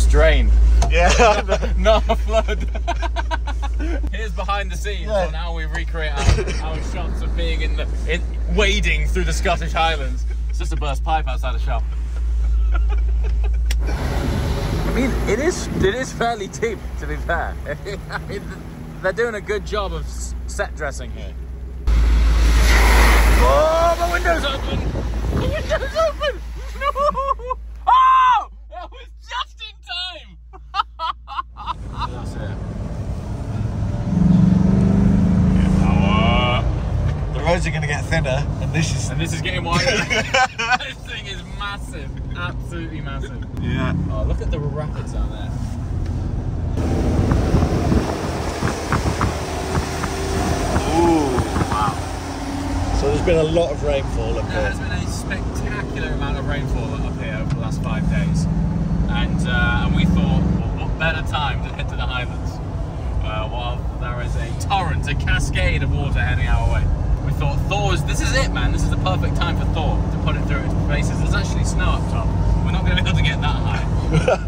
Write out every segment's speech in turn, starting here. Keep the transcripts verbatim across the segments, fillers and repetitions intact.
just rain. Yeah. Not a flood. Here's behind the scenes yeah. on how we recreate our, our shots of being in the in, wading through the Scottish Highlands. It's just a burst pipe outside the shop. I mean, it is it is fairly deep, to be fair. I mean, they're doing a good job of set dressing here. Oh, the window's open! The window's open! No! Oh! That was just in time! That's it. The roads are going to get thinner, and this is... And this is getting wider. This thing is massive. Absolutely massive. Yeah. Oh, look at the rapids out there. Ooh, wow. So there's been a lot of rainfall up there. There's been a spectacular amount of rainfall up here over the last five days. And, uh, and we thought, well, what better time to head to the Highlands? Uh, while there is a torrent, a cascade of water heading our way. We thought Thor's, this is it, man, this is the perfect time for Thor to put it through its paces. There's actually snow up top. We're not going to be able to get that high.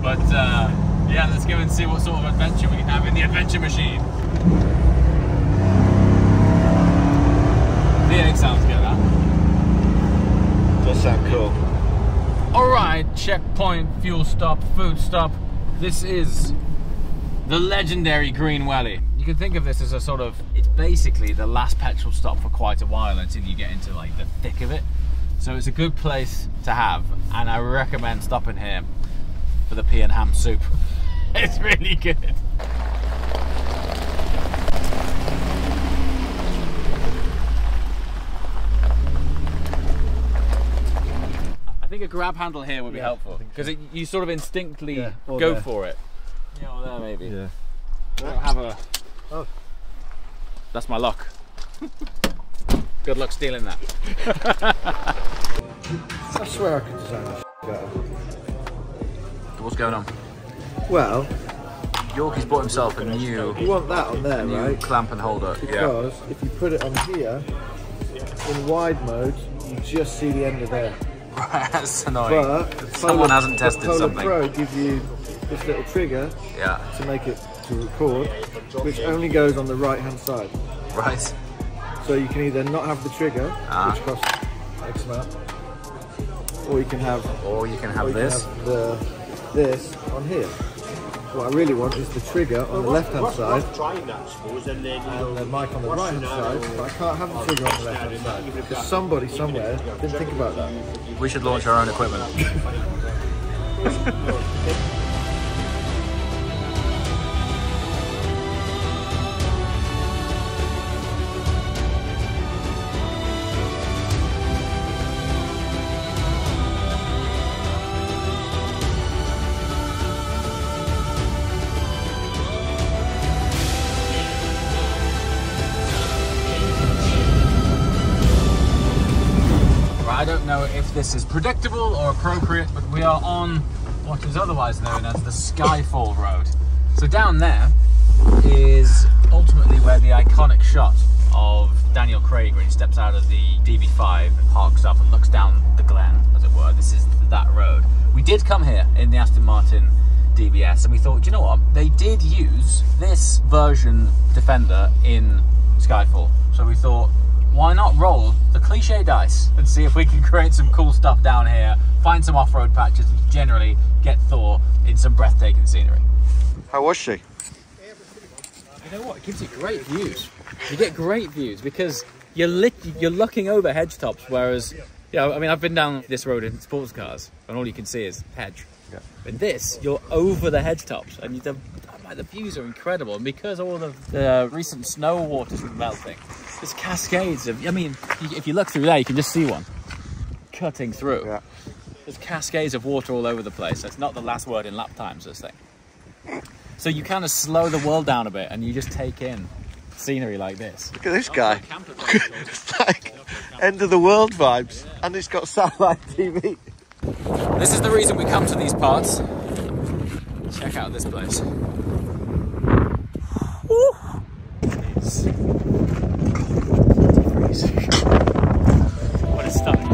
But uh, yeah, let's go and see what sort of adventure we can have in the adventure machine. V eight sounds good, huh? Does sound cool. Alright, checkpoint, fuel stop, food stop. This is the legendary Green Welly. You can think of this as a sort of, it's basically the last petrol stop for quite a while until you get into like the thick of it. So it's a good place to have, and I recommend stopping here for the pea and ham soup. It's really good. I think a grab handle here would be yeah, helpful, because so. you sort of instinctively yeah, go there. for it. Yeah, or there maybe. Yeah. I don't have a... Oh. That's my luck. Good luck stealing that. I swear I could design this better. What's going on? Well... Yorkie's bought himself a new... You want that on there, right? Clamp and holder. Because yeah. if you put it on here, in wide mode, you just see the end of there. That's annoying. But Someone Polar, hasn't tested Polar something. Pro give you this little trigger yeah. to make it to record, which only goes on the right-hand side. Right. So you can either not have the trigger, ah. which costs X amount, or you can have or you can have you this, can have the, this on here. What I really want is the trigger on the left-hand side and the mic on the right-hand side, but I can't have the trigger on the left-hand side because somebody somewhere didn't think about that. We should launch our own equipment. This is predictable or appropriate, but we are on what is otherwise known as the Skyfall Road. So down there is ultimately where the iconic shot of Daniel Craig when he steps out of the D B five and parks up and looks down the glen, as it were. This is that road. We did come here in the Aston Martin D B S, and we thought, you know what? They did use this version Defender in Skyfall, so we thought, why not roll the cliche dice and see if we can create some cool stuff down here, find some off-road patches, and generally get Thor in some breathtaking scenery. How was she? You know what? It gives you great views. You get great views because you're lit, you're looking over hedge tops, whereas, you know, I mean, I've been down this road in sports cars, and all you can see is hedge. Yeah. But this, you're over the hedge tops, and you, the, the views are incredible. And because all of the recent snow waters were melting, there's cascades of, I mean, if you look through there, you can just see one cutting through. Yeah. There's cascades of water all over the place. That's not the last word in lap times, this thing. So you kind of slow the world down a bit and you just take in scenery like this. Look at this guy. It's like end of the world vibes. Yeah. And it's got satellite T V. This is the reason we come to these parts. Check out this place. Woo! It's... What a stunning.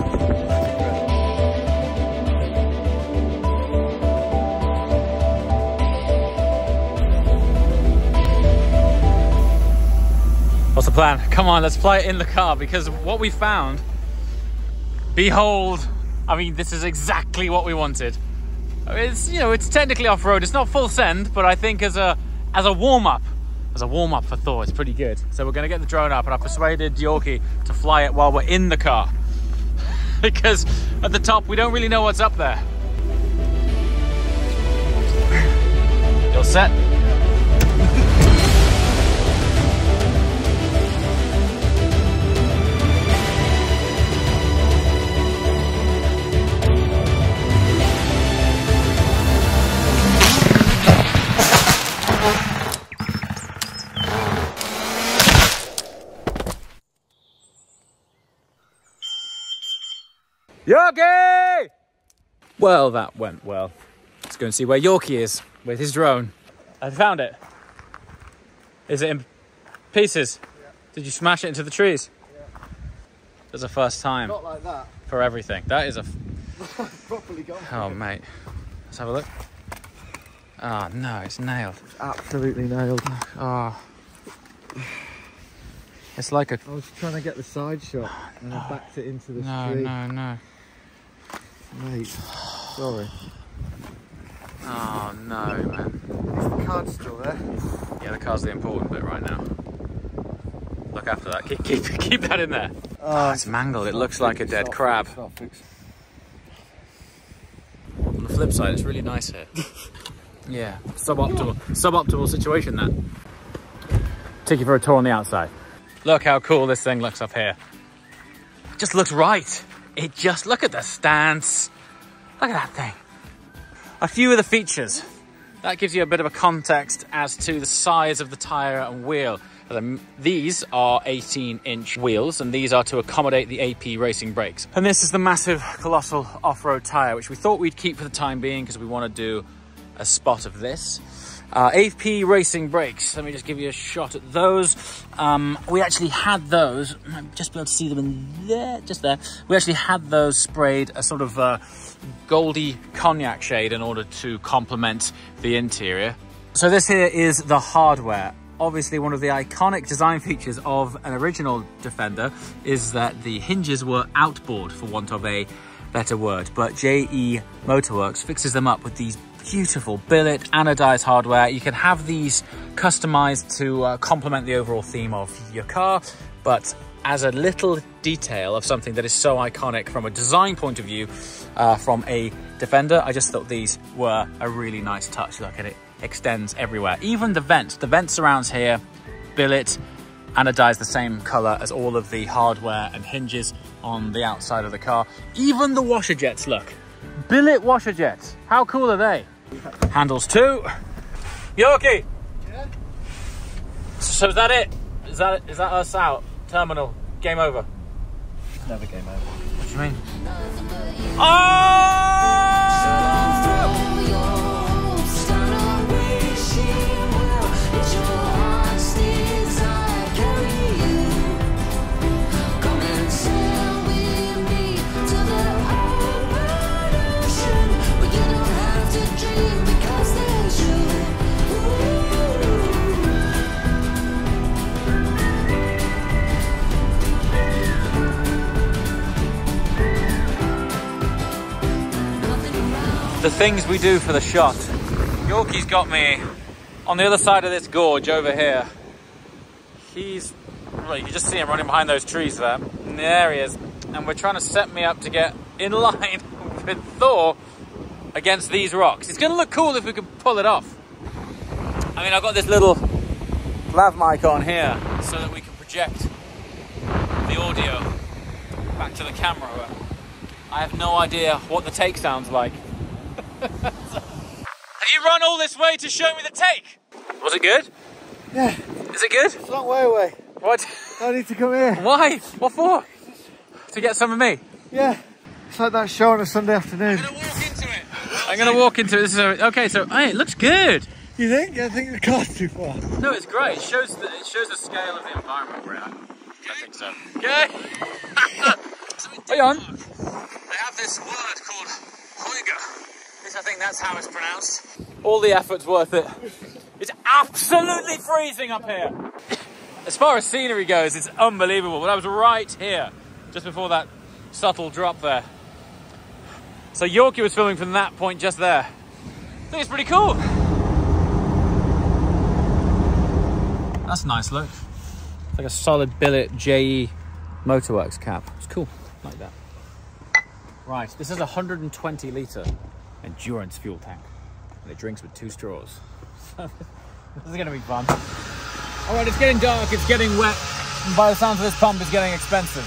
What's the plan? Come on, let's fly it in the car, because what we found, behold, I mean, this is exactly what we wanted. It's, you know, it's technically off-road. It's not full send, but I think as a as a warm-up, as a warm-up for Thor, it's pretty good. So we're gonna get the drone up, and I persuaded Yorkie to fly it while we're in the car. Because at the top, we don't really know what's up there. You're set. Yorkie! Well, that went well. Let's go and see where Yorkie is with his drone. I found it. Is it in pieces? Yeah. Did you smash it into the trees? Yeah. That's the first time. Not like that. For everything. That is a... properly gone. Oh, mate. Let's have a look. Ah, oh, no, it's nailed. It's absolutely nailed. Ah. Oh. It's like a... I was trying to get the side shot, oh, and no. I backed it into the no, tree. No, no, no. Mate, sorry. Oh no, man. Is the card still there? Yeah, the card's the important bit right now. Look after that. Keep keep keep that in there. Oh, oh, it's mangled. It looks like a dead crab. On the flip side, it's really nice here. Yeah, suboptimal, suboptimal situation. That. Take you for a tour on the outside. Look how cool this thing looks up here. It just looks right. It just, look at the stance. Look at that thing. A few of the features. That gives you a bit of a context as to the size of the tire and wheel. These are eighteen inch wheels, and these are to accommodate the A P Racing brakes. And this is the massive, colossal off-road tire, which we thought we'd keep for the time being because we want to do a spot of this. Uh, A P Racing brakes. Let me just give you a shot at those. Um, we actually had those. I might just be able to see them in there, just there. We actually had those sprayed a sort of uh, goldy cognac shade in order to complement the interior. So this here is the hardware. Obviously, one of the iconic design features of an original Defender is that the hinges were outboard, for want of a better word. But J E Motorworks fixes them up with these beautiful billet anodized hardware. You can have these customized to uh, complement the overall theme of your car, but as a little detail of something that is so iconic from a design point of view uh, from a Defender, I just thought these were a really nice touch. Look at it, extends everywhere. Even the vents, the vent surrounds here, billet anodized the same color as all of the hardware and hinges on the outside of the car. Even the washer jets, look. Billet washer jets. How cool are they? Handles too. Yorkie. Yeah. So is that it? Is that is that us out? Terminal. Game over. It's never game over. What do you mean? The things we do for the shot. Yorkie's got me on the other side of this gorge over here. He's, well, you can just see him running behind those trees there. And there he is. And we're trying to set me up to get in line with Thor against these rocks. It's going to look cool if we can pull it off. I mean, I've got this little lav mic on here so that we can project the audio back to the camera. I have no idea what the take sounds like. Have you run all this way to show me the take? Was it good? Yeah. Is it good? It's a long way away. What? I need to come here. Why? What for? To get some of me? Yeah. It's like that show on a Sunday afternoon. I'm going to walk into it. I'm going to walk into it. This is a, okay, so hey, it looks good. You think? I think the car's too far. No, it's great. It shows the, it shows the scale of the environment we're at. I think so. Okay. Hey, on. They have this word called Hoiga. I think that's how it's pronounced. All the effort's worth it. It's absolutely freezing up here. as far as scenery goes, it's unbelievable. But I was right here, just before that subtle drop there. So Yorkie was filming from that point just there. I think it's pretty cool. That's a nice look. It's like a solid billet J E Motorworks cap. It's cool, like that. Right, this is a one hundred twenty litre endurance fuel tank. And it drinks with two straws. This is gonna be fun. All right, it's getting dark, it's getting wet, and by the sounds of this pump, it's getting expensive.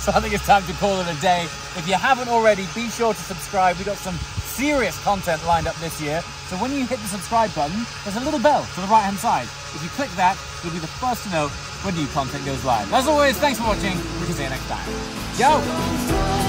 So I think it's time to call it a day. If you haven't already, be sure to subscribe. We've got some serious content lined up this year. So when you hit the subscribe button, there's a little bell to the right-hand side. If you click that, you'll be the first to know when new content goes live. As always, thanks for watching. We can see you next time. Yo!